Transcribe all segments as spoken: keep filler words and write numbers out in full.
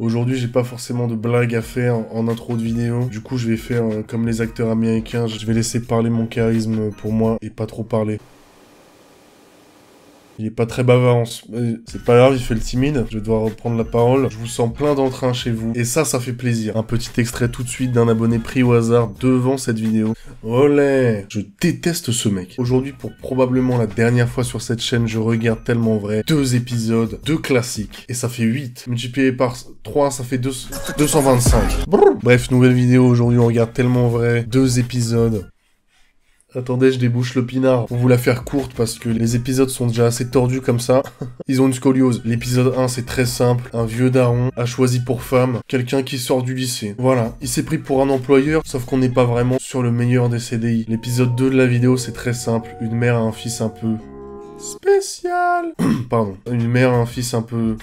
Aujourd'hui, j'ai pas forcément de blagues à faire en, en intro de vidéo. Du coup, je vais faire euh, comme les acteurs américains. Je vais laisser parler mon charisme pour moi et pas trop parler. Il est pas très bavard en ce... C'est pas grave, il fait le timide. Je vais devoir reprendre la parole. Je vous sens plein d'entrain chez vous. Et ça, ça fait plaisir. Un petit extrait tout de suite d'un abonné pris au hasard devant cette vidéo. Olé! Je déteste ce mec. Aujourd'hui, pour probablement la dernière fois sur cette chaîne, je regarde Tellement Vrai. Deux épisodes, deux classiques. Et ça fait huit. Multiplié par trois, ça fait deux cent vingt-cinq. Brrr. Bref, nouvelle vidéo. Aujourd'hui, on regarde Tellement Vrai. Deux épisodes. Attendez, je débouche le pinard pour vous la faire courte parce que les épisodes sont déjà assez tordus comme ça. Ils ont une scoliose. L'épisode un, c'est très simple. Un vieux daron a choisi pour femme quelqu'un qui sort du lycée. Voilà, il s'est pris pour un employeur, sauf qu'on n'est pas vraiment sur le meilleur des C D I. L'épisode deux de la vidéo, c'est très simple. Une mère a un fils un peu... spécial. Pardon. Une mère a un fils un peu...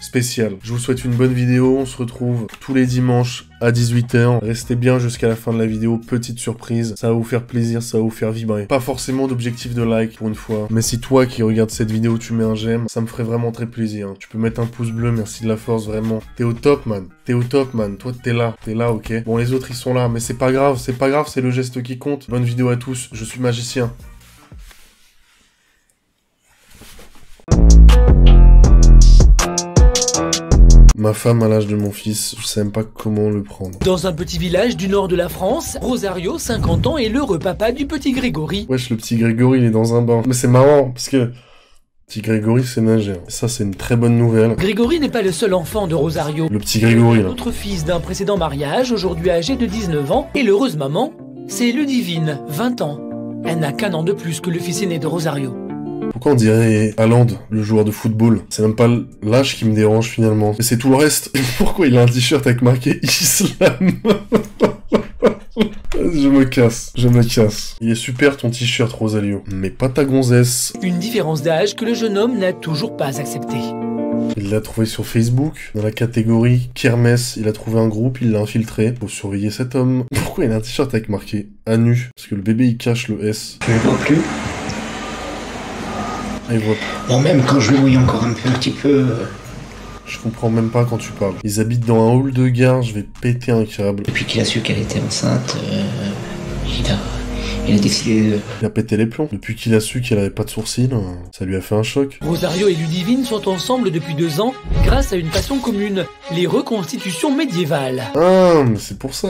spécial. Je vous souhaite une bonne vidéo, on se retrouve tous les dimanches à dix-huit heures. Restez bien jusqu'à la fin de la vidéo, petite surprise, ça va vous faire plaisir, ça va vous faire vibrer. Pas forcément d'objectif de like pour une fois, mais si toi qui regardes cette vidéo tu mets un j'aime, ça me ferait vraiment très plaisir. Tu peux mettre un pouce bleu, merci de la force, vraiment. T'es au top man, t'es au top man, toi t'es là, t'es là ok. Bon les autres ils sont là, mais c'est pas grave, c'est pas grave, c'est le geste qui compte. Bonne vidéo à tous, je suis magicien. Ma femme à l'âge de mon fils, je sais même pas comment le prendre. Dans un petit village du nord de la France, Rosario, cinquante ans, est l'heureux papa du petit Grégory. Wesh, le petit Grégory, il est dans un bain. Mais c'est marrant, parce que... petit Grégory, c'est nager. Ça, c'est une très bonne nouvelle. Grégory n'est pas le seul enfant de Rosario. Le petit Grégory, là. L'autre fils d'un précédent mariage, aujourd'hui âgé de dix-neuf ans, et l'heureuse maman, c'est Ludivine, vingt ans. Elle n'a qu'un an de plus que le fils aîné de Rosario. Pourquoi on dirait Haaland, le joueur de football? C'est même pas l'âge qui me dérange finalement. C'est tout le reste. Pourquoi il a un t-shirt avec marqué Islam? Je me casse, je me casse. Il est super ton t-shirt Rosario, mais pas ta gonzesse. Une différence d'âge que le jeune homme n'a toujours pas acceptée. Il l'a trouvé sur Facebook, dans la catégorie Kermesse. Il a trouvé un groupe, il l'a infiltré. Faut surveiller cet homme. Pourquoi il a un t-shirt avec marqué à nu? Parce que le bébé il cache le S. Je ne vois plus. Bon, même quand je mouille encore un peu, un petit peu... Je comprends même pas quand tu parles. Ils habitent dans un hall de gare, je vais péter un câble. Depuis qu'il a su qu'elle était enceinte, euh, il a... Il a décidé de... Il a pété les plombs. Depuis qu'il a su qu'elle avait pas de sourcils, ça lui a fait un choc. Rosario et Ludivine sont ensemble depuis deux ans grâce à une passion commune, les reconstitutions médiévales. Ah, mais c'est pour ça.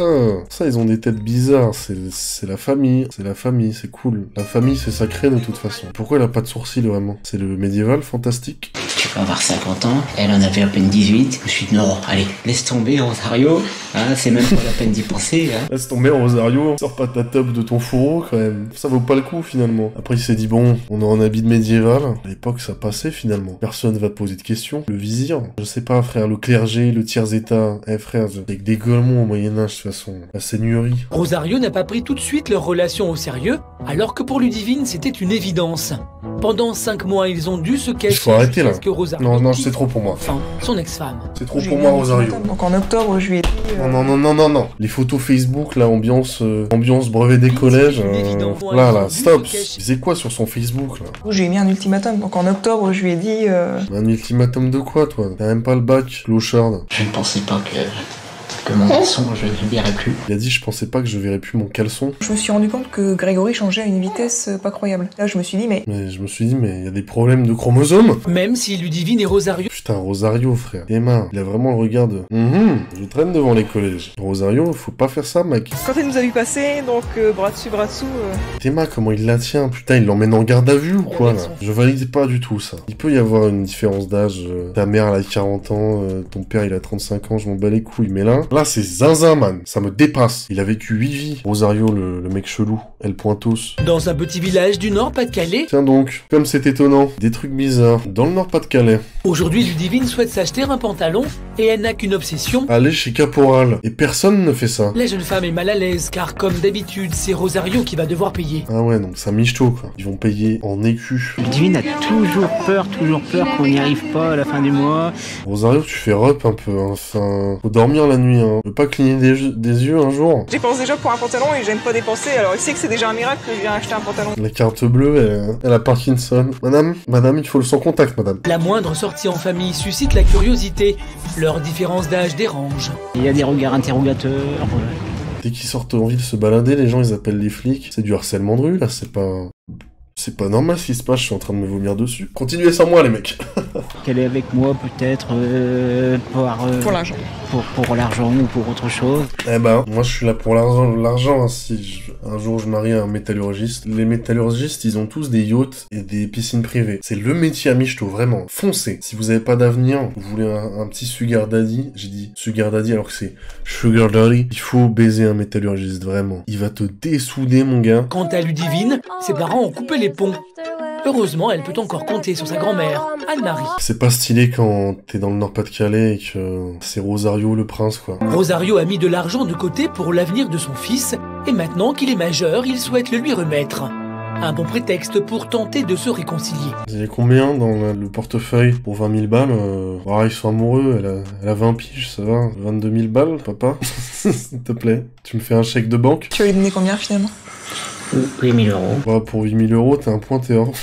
Ça, ils ont des têtes bizarres. C'est la famille. C'est la famille, c'est cool. La famille, c'est sacré de toute façon. Pourquoi elle a pas de sourcils vraiment? C'est le médiéval fantastique. Tu peux avoir cinquante ans, elle en avait à peine dix-huit. Je me suis dit non, allez, laisse tomber Rosario. Hein, c'est même pas la peine d'y penser. Hein. Laisse tomber Rosario, sors pas ta top de ton fourreau. Quand même, ça vaut pas le coup finalement. Après il s'est dit bon, on est en habit médiéval. À l'époque ça passait finalement. Personne va poser de questions. Le vizir, je sais pas frère, le clergé, le tiers-état. Eh frère, avec des gueulemons au Moyen-Âge de toute façon. La seigneurie. Rosario n'a pas pris tout de suite leur relation au sérieux, alors que pour Ludivine c'était une évidence. Pendant cinq mois ils ont dû se cacher. Il faut arrêter là. Rosario... Non, non, c'est trop pour moi. Enfin, son ex-femme. C'est trop pour moi Rosario. Donc en octobre, juillet. Non, non, non, non, non, non. Les photos Facebook, là, ambiance, euh, ambiance brevet des collèges. Euh... Là, là, stop. C'est quoi sur son Facebook, là? J'ai mis un ultimatum. Donc en octobre, je lui ai dit... Euh... Un ultimatum de quoi, toi? T'as même pas le bac, clochard. Je ne pensais pas que... que mon caleçon, je ne verrai plus. Il a dit, je pensais pas que je verrais plus mon caleçon. Je me suis rendu compte que Grégory changeait à une vitesse pas croyable. Là, je me suis dit, mais... Mais je me suis dit, mais il y a des problèmes de chromosomes. Même si Ludivine et Rosario... Putain, Rosario, frère. Emma, il a vraiment le regard de... Mm-hmm, je traîne devant les collèges. Rosario, faut pas faire ça, mec. Quand elle nous a vu passer, donc euh, bras dessus, bras dessous... Euh... Emma, comment il la tient? Putain, il l'emmène en garde à vue ou quoi, là? Je valide pas du tout, ça. Il peut y avoir une différence d'âge. Ta mère, elle a quarante ans, euh, ton père, il a trente-cinq ans, je m'en bats les couilles, mais là... Là, c'est zinzin, man. Ça me dépasse. Il a vécu huit vies. Rosario, le, le mec chelou. El Pointos. Dans un petit village du Nord-Pas-de-Calais. Tiens donc, comme c'est étonnant. Des trucs bizarres. Dans le Nord-Pas-de-Calais. Aujourd'hui, Ludivine souhaite s'acheter un pantalon et elle n'a qu'une obsession. Aller chez Caporal. Et personne ne fait ça. La jeune femme est mal à l'aise car, comme d'habitude, c'est Rosario qui va devoir payer. Ah ouais, donc ça miche tôt, quoi. Ils vont payer en écus. Ludivine a toujours peur, toujours peur qu'on n'y arrive pas à la fin du mois. Rosario, tu fais rep un peu, hein. Enfin, faut dormir la nuit. lui, hein. Je veux pas cligner des, des yeux un jour. J'y pense déjà pour un pantalon et j'aime pas dépenser, alors il sait que c'est déjà un miracle que je viens acheter un pantalon. La carte bleue, elle, elle a Parkinson. Madame, madame, il faut le sans contact, madame. La moindre sortie en famille suscite la curiosité. Leur différence d'âge dérange. Il y a des regards interrogateurs. Dès qu'ils sortent en ville se balader, les gens ils appellent les flics. C'est du harcèlement de rue, là, c'est pas... C'est pas normal ce qui se passe, je suis en train de me vomir dessus. Continuez sans moi les mecs. Qu'elle est avec moi peut-être euh, pour, euh, pour l'argent. Pour, pour l'argent ou pour autre chose. Eh ben, moi je suis là pour l'argent. Hein. Si je, un jour je marie un métallurgiste, les métallurgistes ils ont tous des yachts et des piscines privées. C'est le métier à michto, vraiment. Foncez. Si vous avez pas d'avenir, vous voulez un, un petit sugar daddy, j'ai dit sugar daddy alors que c'est sugar daddy, il faut baiser un métallurgiste, vraiment. Il va te dessouder mon gars. Quant à Ludivine, ses parents ont coupé les ponts. Heureusement, elle peut encore compter sur sa grand-mère, Anne-Marie. C'est pas stylé quand t'es dans le Nord-Pas-de-Calais et que c'est Rosario le prince, quoi. Rosario a mis de l'argent de côté pour l'avenir de son fils, et maintenant qu'il est majeur, il souhaite le lui remettre. Un bon prétexte pour tenter de se réconcilier. Vous avez combien dans le portefeuille pour vingt mille balles euh... oh, ils sont amoureux, elle a... elle a vingt piges, ça va. vingt-deux mille balles, papa. S'il te plaît, tu me fais un chèque de banque. Tu vas lui donner combien, finalement? huit mille euros. Bah, pour huit mille euros, t'es un point, t'es hors.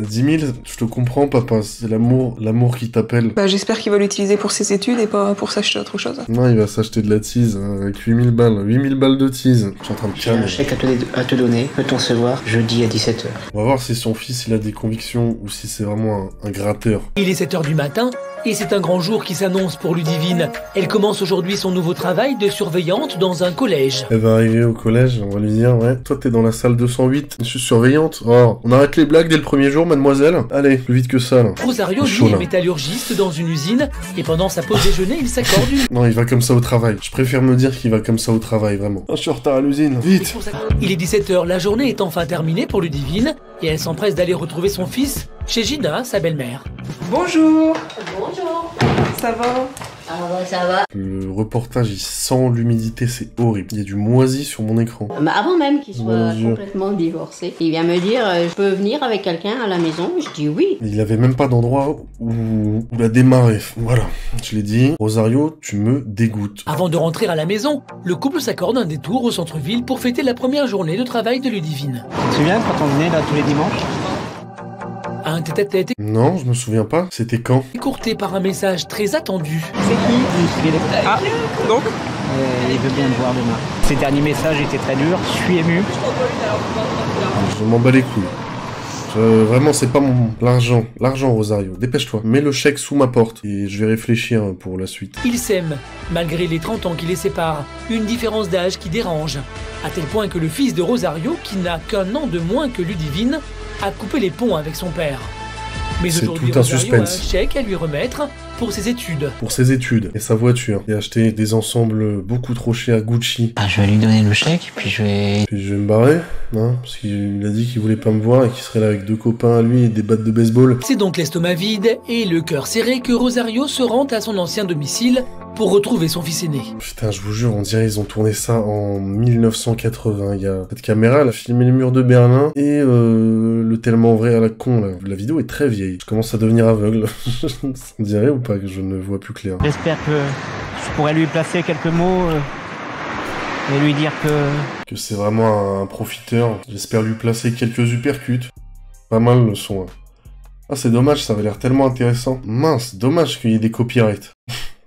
dix mille, je te comprends, papa. C'est l'amour, l'amour qui t'appelle. Bah, j'espère qu'il va l'utiliser pour ses études et pas pour s'acheter autre chose. Non, il va s'acheter de la tease avec huit mille balles. huit mille balles de tease. Je suis en train de calmer. J'ai un chèque à te, à te donner. Peut-on se voir jeudi à dix-sept heures? On va voir si son fils il a des convictions ou si c'est vraiment un, un gratteur. Il est sept heures du matin. Et c'est un grand jour qui s'annonce pour Ludivine. Elle commence aujourd'hui son nouveau travail de surveillante dans un collège. Elle va arriver au collège, on va lui dire, ouais, toi t'es dans la salle deux cent huit, je suis surveillante. Oh, on arrête les blagues dès le premier jour, mademoiselle. Allez, plus vite que ça, là. Rosario lui est métallurgiste dans une usine, et pendant sa pause déjeuner, il s'accorde une... Non, il va comme ça au travail. Je préfère me dire qu'il va comme ça au travail, vraiment. Oh, je suis en retard à l'usine, vite. Il est dix-sept heures, la journée est enfin terminée pour Ludivine, et elle s'empresse d'aller retrouver son fils chez Gina, sa belle-mère. Bonjour. Bonjour. Ça va? Ah ouais, ça va. Le reportage, il sent l'humidité, c'est horrible. Il y a du moisi sur mon écran. Bah avant même qu'il soit bon complètement Dieu. divorcé, il vient me dire, euh, je peux venir avec quelqu'un à la maison? Je dis oui. Il avait même pas d'endroit où, où la démarrer. Voilà, je l'ai dit. Rosario, tu me dégoûtes. Avant de rentrer à la maison, le couple s'accorde un détour au centre-ville pour fêter la première journée de travail de Ludivine. Tu te souviens quand on venait là tous les dimanches? Un tête-à-tête. Non, je me souviens pas. C'était quand? Écourté par un message très attendu. C'est qui? Ah, donc euh, il veut bien te voir demain. Ces derniers messages étaient très durs. Je suis ému. Je m'en bats les couilles. Euh, vraiment, c'est pas mon... L'argent. L'argent, Rosario. Dépêche-toi. Mets le chèque sous ma porte. Et je vais réfléchir pour la suite. Ils s'aiment, malgré les trente ans qui les séparent. Une différence d'âge qui dérange. À tel point que le fils de Rosario, qui n'a qu'un an de moins que Ludivine, a coupé les ponts avec son père. Mais aujourd'hui, Rosario a un chèque à lui remettre pour ses études. Pour ses études et sa voiture. Et acheter des ensembles beaucoup trop chers à Gucci. Ah, je vais lui donner le chèque, puis je vais... Puis je vais me barrer, hein, parce qu'il a dit qu'il voulait pas me voir et qu'il serait là avec deux copains à lui et des battes de baseball. C'est donc l'estomac vide et le cœur serré que Rosario se rend à son ancien domicile pour retrouver son fils aîné. Putain, je vous jure, on dirait qu'ils ont tourné ça en mille neuf cent quatre-vingts. Il y a cette caméra, elle a filmé les murs de Berlin et euh, le tellement vrai à la con, là. La vidéo est très vieille. Je commence à devenir aveugle. On dirait ou pas que je ne vois plus clair. J'espère que je pourrais lui placer quelques mots euh, et lui dire que... Que c'est vraiment un profiteur. J'espère lui placer quelques uppercuts. Pas mal le son. Hein. Ah, c'est dommage, ça avait l'air tellement intéressant. Mince, dommage qu'il y ait des copyrights.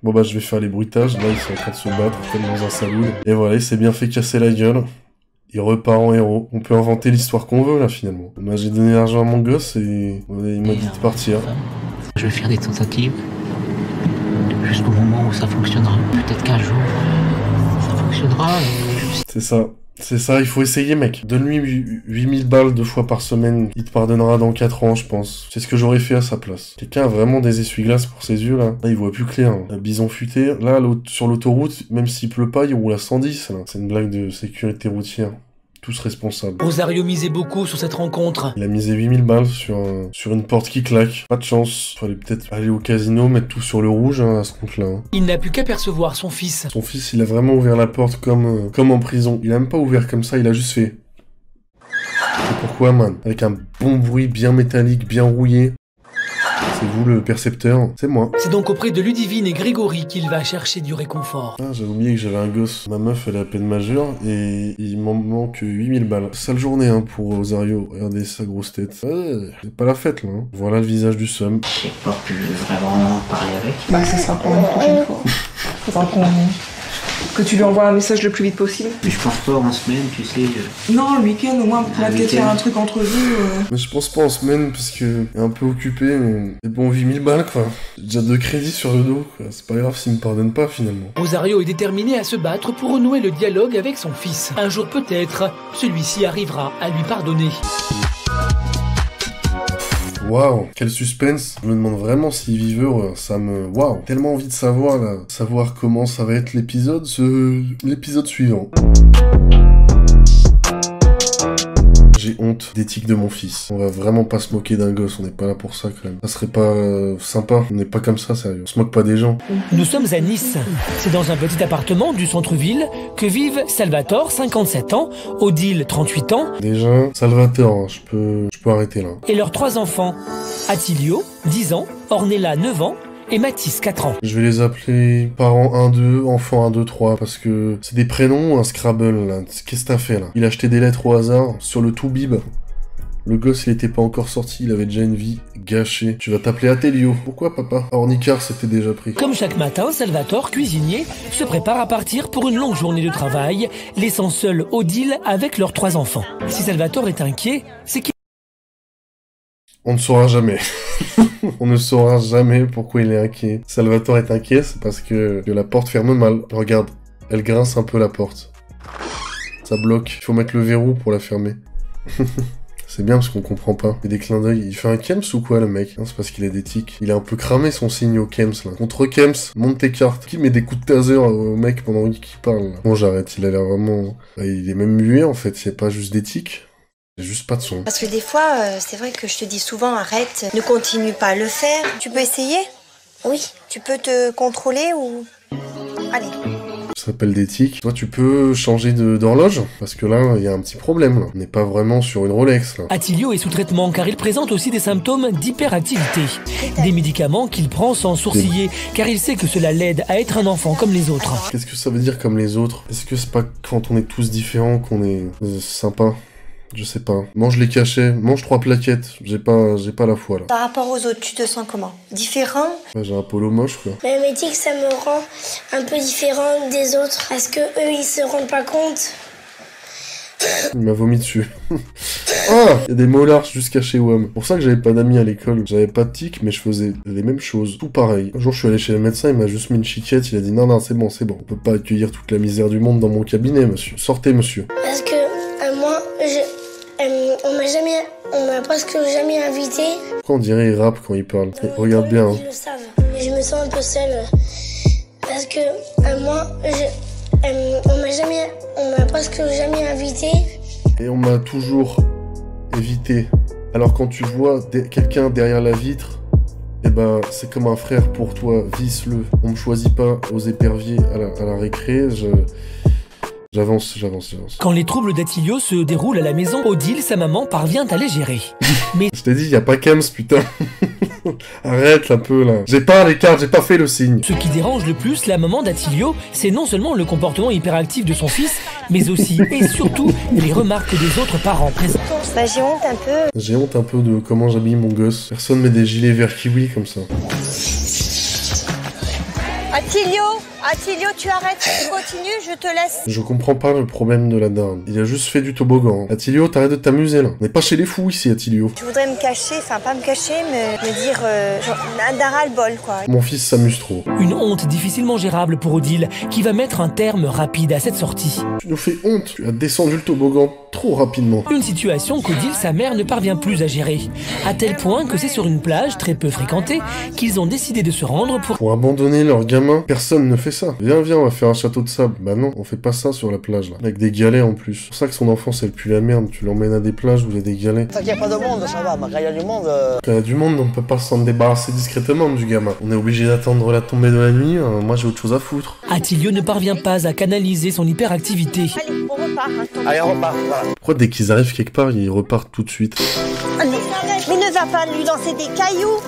Bon bah je vais faire les bruitages, là ils sont en train de se battre, comme dans un salon. Et voilà, il s'est bien fait casser la gueule. Il repart en héros. On peut inventer l'histoire qu'on veut là finalement. Moi j'ai donné l'argent à mon gosse et ouais, il m'a dit de partir. Je vais faire des tentatives jusqu'au moment où ça fonctionnera. Peut-être qu'un jour ça fonctionnera. Et... C'est ça. C'est ça, il faut essayer, mec. Donne-lui huit mille balles deux fois par semaine. Il te pardonnera dans quatre ans, je pense. C'est ce que j'aurais fait à sa place. Quelqu'un a vraiment des essuie-glaces pour ses yeux, là. Là, il voit plus clair. Hein. Un bison futé. Là, sur l'autoroute, même s'il pleut pas, il roule à cent dix, là. C'est une blague de sécurité routière. Tous responsables. Rosario misait beaucoup sur cette rencontre. Il a misé huit mille balles sur, euh, sur une porte qui claque. Pas de chance. Il fallait peut-être aller au casino, mettre tout sur le rouge hein, à ce compte-là. Hein. Il n'a pu qu'apercevoir son fils. Son fils, il a vraiment ouvert la porte comme, euh, comme en prison. Il a même pas ouvert comme ça, il a juste fait. C'est pourquoi, man? Avec un bon bruit bien métallique, bien rouillé. C'est vous le percepteur, c'est moi. C'est donc auprès de Ludivine et Grégory qu'il va chercher du réconfort. Ah, j'avais oublié que j'avais un gosse. Ma meuf, elle est à peine majeure et il m'en manque huit mille balles. Sale journée hein, pour Rosario. Regardez sa grosse tête. Ouais, c'est pas la fête là. Hein. Voilà le visage du seum. Je sais pas que je vais vraiment parler avec. Bah, ça sera pour une prochaine fois. Faudra qu'on... Que tu lui envoies un message le plus vite possible. Je pense pas en semaine, tu sais. Je... Non, le week-end au moins, on pourrait peut-être faire un truc entre vous. Euh... Mais je pense pas en semaine parce que est un peu occupé. Mais... Et bon, huit mille balles quoi. J'ai déjà deux crédits sur le dos. C'est pas grave s'il me pardonne pas finalement. Rosario est déterminé à se battre pour renouer le dialogue avec son fils. Un jour peut-être, celui-ci arrivera à lui pardonner. Waouh, quel suspense. Je me demande vraiment si viveur, ça me... Waouh, tellement envie de savoir, là. Savoir comment ça va être l'épisode, ce... l'épisode suivant. J'ai honte d'éthique de mon fils. On va vraiment pas se moquer d'un gosse, on n'est pas là pour ça quand même. Ça serait pas euh, sympa, on n'est pas comme ça sérieux. On se moque pas des gens. Nous sommes à Nice. C'est dans un petit appartement du centre-ville que vivent Salvatore, cinquante-sept ans, Odile, trente-huit ans. Déjà, Salvatore, hein, je peux, je peux arrêter là. Et leurs trois enfants, Attilio, dix ans, Ornella, neuf ans, et Matisse, quatre ans. Je vais les appeler parents un deux, enfants un deux trois, parce que c'est des prénoms, un Scrabble, là. Qu'est-ce que t'as fait, là? Il a acheté des lettres au hasard sur le tout-bib. Le gosse, il était pas encore sorti, il avait déjà une vie gâchée. Tu vas t'appeler Attilio. Pourquoi, papa? Ornicard s'était déjà pris. Comme chaque matin, Salvatore, cuisinier, se prépare à partir pour une longue journée de travail, laissant seul Odile avec leurs trois enfants. Si Salvatore est inquiet, c'est qu'il... On ne saura jamais. On ne saura jamais pourquoi il est inquiet. Salvatore est inquiet, c'est parce que la porte ferme mal. Regarde, elle grince un peu la porte. Ça bloque. Il faut mettre le verrou pour la fermer. C'est bien parce qu'on comprend pas. Il y a des clins d'œil. Il fait un Kems ou quoi le mec? C'est parce qu'il a des tics. Il a un peu cramé son signe au Kems là. Contre Kems, monte tes cartes. Qui met des coups de taser au mec pendant qu'il parle? Bon j'arrête, il a l'air vraiment... Il est même muet en fait, c'est pas juste des tics. Juste pas de son. Parce que des fois, euh, c'est vrai que je te dis souvent, arrête, ne continue pas à le faire. Tu peux essayer? Oui. Tu peux te contrôler ou... Allez. Ça s'appelle des tics. Toi, tu peux changer d'horloge, parce que là, il y a un petit problème. Là. On n'est pas vraiment sur une Rolex. Là. Attilio est sous traitement, car il présente aussi des symptômes d'hyperactivité. Des médicaments qu'il prend sans sourciller, car il sait que cela l'aide à être un enfant comme les autres. Qu'est-ce que ça veut dire comme les autres? Est-ce que c'est pas quand on est tous différents qu'on est euh, sympa? Je sais pas. Mange les cachets, mange trois plaquettes. J'ai pas, j'ai pas la foi là. Par rapport aux autres, tu te sens comment? Différent? Ouais, j'ai un polo moche quoi. Mais elle me dit que ça me rend un peu différent des autres parce que eux ils se rendent pas compte. Il m'a vomi dessus. Ah! Il y a des molars juste cachés au homme. Pour ça que j'avais pas d'amis à l'école. J'avais pas de tic, mais je faisais les mêmes choses. Tout pareil. Un jour, je suis allé chez le médecin, il m'a juste mis une chiquette. Il a dit non, non, c'est bon, c'est bon. On peut pas accueillir toute la misère du monde dans mon cabinet, monsieur. Sortez, monsieur. Parce que euh, moi, je. Euh, on m'a jamais, on m'a presque jamais invité. Pourquoi on dirait il rappe quand il parle? Euh, Regarde bien. Ils le savent. Je me sens un peu seule parce que euh, moi, je, euh, on m'a jamais, on m'a presque jamais invité. Et on m'a toujours évité. Alors quand tu vois quelqu'un derrière la vitre, eh ben c'est comme un frère pour toi. Visse-le. On me choisit pas aux éperviers à la, à la récré. Je... J'avance, j'avance, j'avance. Quand les troubles d'Attilio se déroulent à la maison, Odile, sa maman, parvient à les gérer. Mais... Je t'ai dit, y a pas Kems, putain. Arrête un peu, là. J'ai pas les cartes, j'ai pas fait le signe. Ce qui dérange le plus la maman d'Attilio, c'est non seulement le comportement hyperactif de son fils, mais aussi et surtout les remarques des autres parents présents. Bah, j'ai honte un peu. J'ai honte un peu de comment j'habille mon gosse. Personne met des gilets verts kiwi comme ça. Attilio, Attilio, tu arrêtes, tu continues, je te laisse. Je comprends pas le problème de la dame. Il a juste fait du toboggan. Attilio, t'arrêtes de t'amuser là. On n'est pas chez les fous ici, Attilio. Je voudrais me cacher, enfin pas me cacher, mais me dire euh, genre d'un ras-le-bol quoi. Mon fils s'amuse trop. Une honte difficilement gérable pour Odile, qui va mettre un terme rapide à cette sortie. Tu nous fais honte, tu as descendu le toboggan trop rapidement. Une situation qu'Odile, sa mère, ne parvient plus à gérer. À tel point que c'est sur une plage très peu fréquentée qu'ils ont décidé de se rendre pour... Pour abandonner leur gamin, personne ne fait ça. Viens, viens, on va faire un château de sable. Bah non, on fait pas ça sur la plage, là. Avec des galets en plus. C'est pour ça que son enfance, elle pue la merde. Tu l'emmènes à des plages où il y a des galets. T'inquiète, y a pas de monde, ça va. Il y a du monde... Euh... Il y a du monde, on peut pas s'en débarrasser discrètement du gamin. On est obligé d'attendre la tombée de la nuit. Euh, moi, j'ai autre chose à foutre. Attilio ne parvient pas à canaliser son hyperactivité. Allez, on repart. Hein, Allez, on repart. Pourquoi dès qu'ils arrivent quelque part, ils repartent tout de suite? Allez, mais ne va pas lui lancer des cailloux.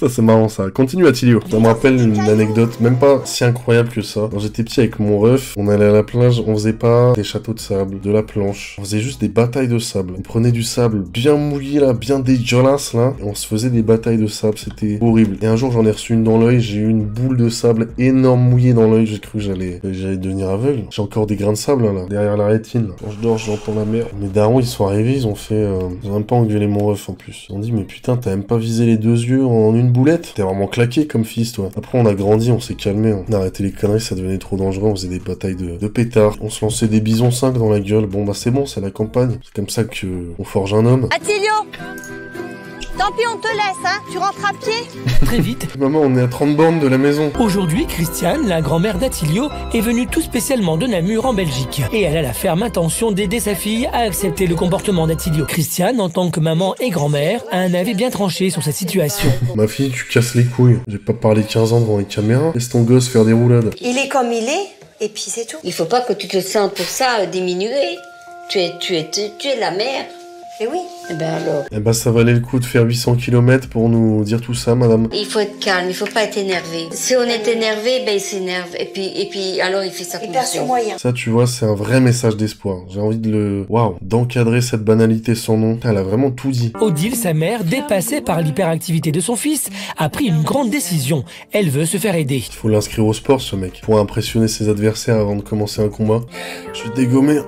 Ça c'est marrant ça. Continue Attilio. Ça me rappelle une anecdote même pas si incroyable que ça. Quand j'étais petit avec mon ref, on allait à la plage, on faisait pas des châteaux de sable, de la planche. On faisait juste des batailles de sable. On prenait du sable bien mouillé là, bien dégueulasse là, et on se faisait des batailles de sable, c'était horrible. Et un jour j'en ai reçu une dans l'œil, j'ai eu une boule de sable énorme mouillée dans l'œil, j'ai cru que j'allais j'allais devenir aveugle. J'ai encore des grains de sable là, là derrière la rétine. Là. Quand je dors, j'entends la mer. Mes darons ils sont arrivés, ils ont fait euh... ils ont même pas engueulé mon ref en plus. Ils ont dit mais putain, t'as même pas visé les deux yeux en une boulette. T'es vraiment claqué comme fils, toi. Après, on a grandi, on s'est calmé. Hein. On a arrêté les conneries, ça devenait trop dangereux. On faisait des batailles de, de pétards. On se lançait des bisons cinq dans la gueule. Bon, bah c'est bon, c'est la campagne. C'est comme ça que euh, on forge un homme. Attilio, tant pis, on te laisse, hein. Tu rentres à pied. Très vite. Maman, on est à trente bornes de la maison. Aujourd'hui, Christiane, la grand-mère d'Attilio, est venue tout spécialement de Namur en Belgique. Et elle a la ferme intention d'aider sa fille à accepter le comportement d'Attilio. Christiane, en tant que maman et grand-mère, a un avis bien tranché sur sa situation. Ma fille, tu casses les couilles. J'ai pas parlé quinze ans devant les caméras. Laisse ton gosse faire des roulades. Il est comme il est, et puis c'est tout. Il faut pas que tu te sentes pour ça diminué. Tu es, tu es, tu, tu es la mère. Et oui. Eh ben alors. Eh ben ça valait le coup de faire huit cents kilomètres pour nous dire tout ça, madame. Il faut être calme, il faut pas être énervé. Si on est énervé, ben il s'énerve. Et puis, et puis alors il fait sa condition. Ça tu vois, c'est un vrai message d'espoir. J'ai envie de le... Waouh. D'encadrer cette banalité sans nom. Elle a vraiment tout dit. Odile, sa mère, dépassée par l'hyperactivité de son fils, a pris une grande décision. Elle veut se faire aider. Il faut l'inscrire au sport, ce mec. Pour impressionner ses adversaires avant de commencer un combat. Je vais te dégommer.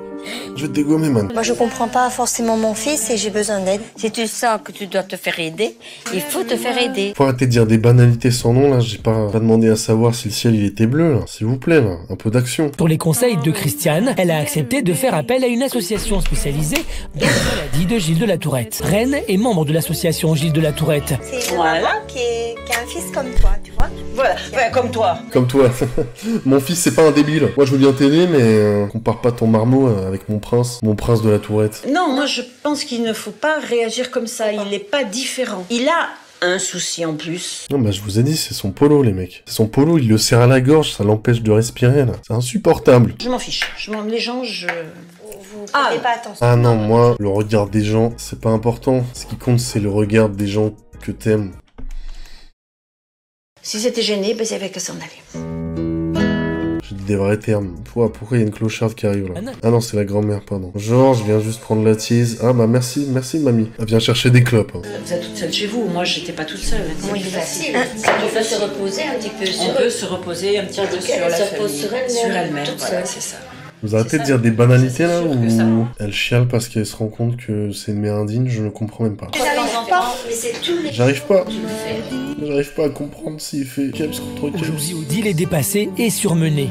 Je vais te dégommer, man. Moi, je comprends pas forcément mon fils et j'ai besoin d'aide. Si tu sens que tu dois te faire aider, il faut te faire aider. Faut arrêter de dire des banalités sans nom, là. J'ai pas, pas demandé à savoir si le ciel, il était bleu, là. S'il vous plaît, là. Un peu d'action. Pour les conseils de Christiane, elle a accepté de faire appel à une association spécialisée dans la maladie de Gilles de la Tourette. Reine est membre de l'association Gilles de la Tourette. C'est voilà. Qui, est, qui a un fils comme toi, tu vois. Voilà, ouais, comme toi. Comme toi. Mon fils, c'est pas un débile. Moi, je veux bien t'aider, mais euh, compare pas ton marmot euh, avec mon prince, mon prince de la Tourette. Non, moi je pense qu'il ne faut pas réagir comme ça, il n'est pas différent. Il a un souci en plus. Non, bah je vous ai dit, c'est son polo, les mecs. C'est son polo, il le serre à la gorge, ça l'empêche de respirer, là. C'est insupportable. Je m'en fiche, je m'en... les gens, je... Vous ah, pas attention. Ah non, moi, le regard des gens, c'est pas important. Ce qui compte, c'est le regard des gens que t'aimes. Si c'était gêné, ben, il n'y avait qu'à s'en aller. J'ai dit des vrais termes. Pourquoi il y a une clocharde qui arrive là? Ah non, c'est la grand-mère, pardon. Genre, je viens juste prendre la tease. Ah bah merci, merci mamie. Elle vient chercher des clopes. Hein. Vous êtes toute seule chez vous, moi j'étais pas toute seule. Oui, c'est facile. On peut se reposer un petit peu sur... On peut se reposer un petit peu sur la famille. Sur elle-même, voilà, c'est ça. Vous arrêtez de dire des banalités là ou... Elle chiale parce qu'elle se rend compte que c'est une mère indigne, je ne comprends même pas. J'arrive pas. J'arrive pas à comprendre s'il fait caps contre caps. Aujourd'hui, Odile est dépassée et surmenée.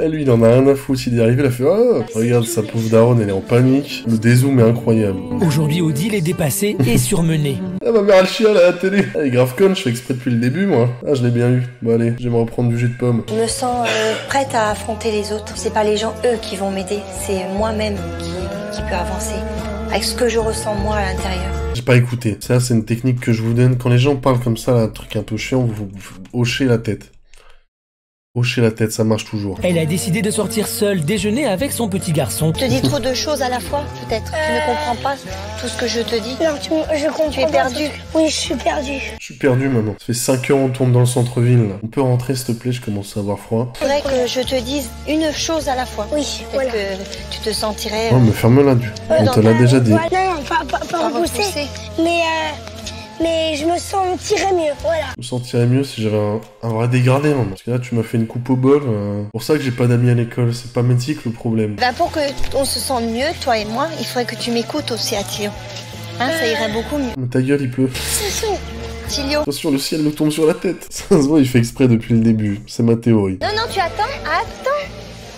Lui, il en a rien à foutre. Il est arrivé, il a fait ah, regarde, sa pauvre daronne, elle est en panique. Le dézoom est incroyable. Aujourd'hui, Odile est dépassée et surmenée. Ah, ma mère, elle chiale à la télé. Elle est grave conne, je fais exprès depuis le début, moi. Ah, je l'ai bien eu. Bon, allez, je vais me reprendre du jus de pomme. Je me sens euh, prête à affronter les autres. C'est pas les gens, eux, qui vont m'aider. C'est moi-même qui, qui peut avancer. Avec ce que je ressens moi à l'intérieur. J'ai pas écouté. Ça, c'est une technique que je vous donne. Quand les gens parlent comme ça, là, un truc un peu chiant, vous, vous, vous hochez la tête. Hocher la tête, ça marche toujours. Elle a décidé de sortir seule, déjeuner avec son petit garçon. Tu dis trop de choses à la fois, peut-être. Euh... Tu ne comprends pas tout ce que je te dis. Non, tu, je comprends. Tu es perdue. Oui, je suis perdue. Je suis perdue, maman. Ça fait cinq heures on tourne dans le centre-ville, là. On peut rentrer, s'il te plaît, je commence à avoir froid. Il faudrait que je te dise une chose à la fois. Oui, voilà. Que tu te sentirais... Non, mais ferme-la, du. Euh, on te l'a déjà dit. Voilà, non, non, pas, pas, pas repousser, repousser. Mais... Euh... Mais je me sentirais mieux, voilà. Je me sentirais mieux si j'avais un, un vrai dégradé, maman. Parce que là, tu m'as fait une coupe au bol. Euh... Pour ça que j'ai pas d'amis à l'école, c'est pas métique le problème. Bah pour que on se sente mieux, toi et moi, il faudrait que tu m'écoutes aussi, Attilio. Hein, ça irait beaucoup mieux. Mais ta gueule, il pleut. Attention, le ciel nous tombe sur la tête. Ça se voit, il fait exprès depuis le début. C'est ma théorie. Non, non, tu attends, attends.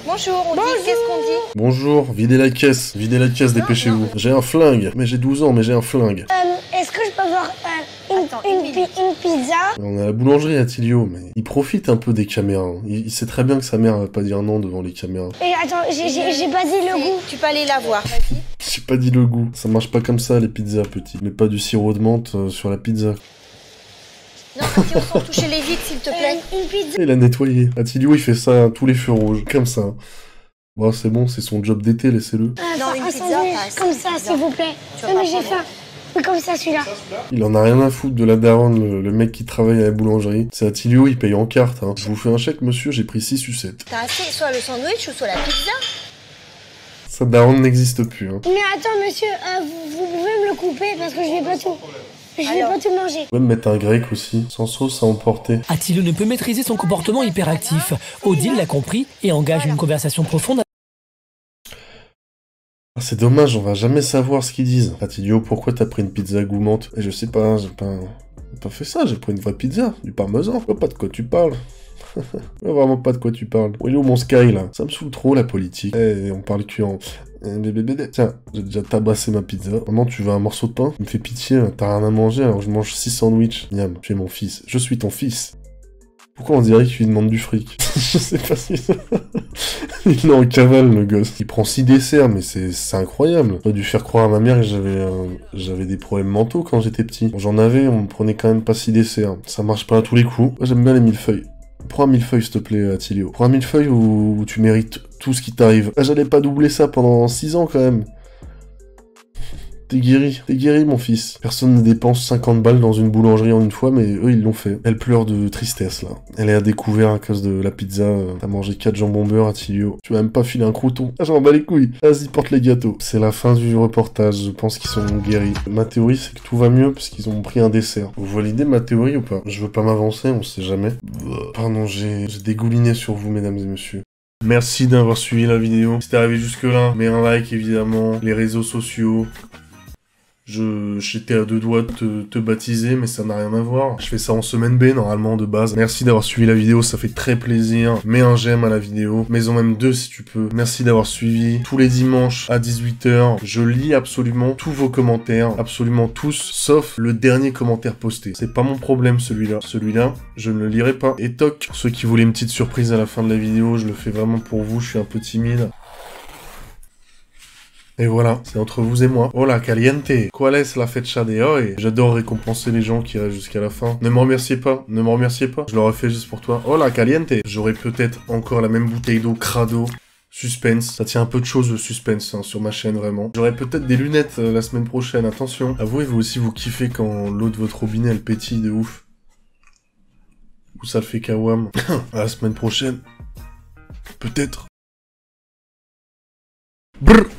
Bonjour, on Bonjour. dit, qu'est-ce qu'on dit? Bonjour, videz la caisse, videz la caisse, dépêchez-vous. J'ai un flingue, mais j'ai douze ans, mais j'ai un flingue. Euh, est-ce que je peux avoir euh, une, Attends, une, une, une pizza? On est à la boulangerie, Attilio, mais il profite un peu des caméras. Il, il sait très bien que sa mère va pas dire non devant les caméras. Et attends, j'ai pas dit le goût. Tu peux aller la voir, vas-y. J'ai pas dit le goût. Ça marche pas comme ça, les pizzas, petit. Mais pas du sirop de menthe euh, sur la pizza. Non, Attilio, sans toucher les vides, s'il te plaît. Euh, une pizza. Il a nettoyé. Attilio, il fait ça à tous les feux rouges, comme ça. Bon, c'est bon, c'est son job d'été, laissez-le. Ah, non, une pizza, comme ça, s'il vous plaît. Non, mais j'ai faim. Comme ça, celui-là. Il en a rien à foutre de la daronne, le, le mec qui travaille à la boulangerie. C'est Attilio, il paye en carte. Hein. Je vous fais un chèque, monsieur, j'ai pris six sucettes. T'as assez, soit le sandwich ou soit la pizza. Sa daronne n'existe plus. Hein. Mais attends, monsieur, euh, vous, vous pouvez me le couper parce que je vais pas tout... Je vais pas tout manger. Tu peux me mettre un grec aussi, sans sauce à emporter. Attilio ne peut maîtriser son comportement hyperactif. Odile l'a compris et engage une conversation profonde. Ah, c'est dommage, on va jamais savoir ce qu'ils disent. Attilio, pourquoi t'as pris une pizza gourmande? Et je sais pas, j'ai pas... pas fait ça, j'ai pris une vraie pizza, du parmesan. Je vois pas de quoi tu parles. Je vois vraiment pas de quoi tu parles. Oh, il est où mon Sky là? Ça me saoule trop la politique. Eh, on parle que en... Tiens, j'ai déjà tabassé ma pizza. Maman, tu veux un morceau de pain? Tu me fais pitié, t'as rien à manger alors je mange six sandwichs. Niam, tu es mon fils. Je suis ton fils. Pourquoi on dirait que tu lui demandes du fric? Je sais pas si ça... Il est en cavale, le gosse. Il prend six desserts, mais c'est incroyable. J'aurais dû faire croire à ma mère que j'avais euh, j'avais des problèmes mentaux quand j'étais petit. Bon, j'en avais, on me prenait quand même pas six desserts. Ça marche pas à tous les coups. Moi, j'aime bien les millefeuilles. Prends un millefeuille, s'il te plaît, Attilio. Prends un millefeuille où, où tu mérites tout ce qui t'arrive. Ah, j'allais pas doubler ça pendant six ans, quand même. T'es guéri, t'es guéri mon fils. Personne ne dépense cinquante balles dans une boulangerie en une fois, mais eux ils l'ont fait. Elle pleure de tristesse là. Elle est à découvert à cause de la pizza. T'as mangé quatre jambons beurre, Attilio. Tu vas même pas filer un crouton. Ah, j'en bats les couilles. Vas-y, porte les gâteaux. C'est la fin du reportage, je pense qu'ils sont guéris. Ma théorie c'est que tout va mieux parce qu'ils ont pris un dessert. Vous validez ma théorie ou pas? Je veux pas m'avancer, on sait jamais. Pardon, j'ai dégouliné sur vous mesdames et messieurs. Merci d'avoir suivi la vidéo. Si t'es arrivé jusque là, mets un like évidemment. Les réseaux sociaux. Je J'étais à deux doigts de te, te baptiser, mais ça n'a rien à voir. Je fais ça en semaine B, normalement, de base. Merci d'avoir suivi la vidéo, ça fait très plaisir. Mets un j'aime à la vidéo, mets en même deux si tu peux. Merci d'avoir suivi. Tous les dimanches à dix-huit heures, je lis absolument tous vos commentaires, absolument tous, sauf le dernier commentaire posté. C'est pas mon problème, celui-là. Celui-là, je ne le lirai pas. Et toc, pour ceux qui voulaient une petite surprise à la fin de la vidéo, je le fais vraiment pour vous, je suis un peu timide. Et voilà, c'est entre vous et moi. Hola caliente, ¿cuál es la fecha de hoy? J'adore récompenser les gens qui restent jusqu'à la fin. Ne me remerciez pas, ne me remerciez pas. Je l'aurais fait juste pour toi. Hola caliente. J'aurais peut-être encore la même bouteille d'eau crado. Suspense, ça tient un peu de choses le suspense hein, sur ma chaîne vraiment. J'aurai peut-être des lunettes euh, la semaine prochaine, attention. Avouez vous aussi vous kiffez quand l'eau de votre robinet elle pétille de ouf. Ou ça le fait kawam. À la semaine prochaine. Peut-être. Brr.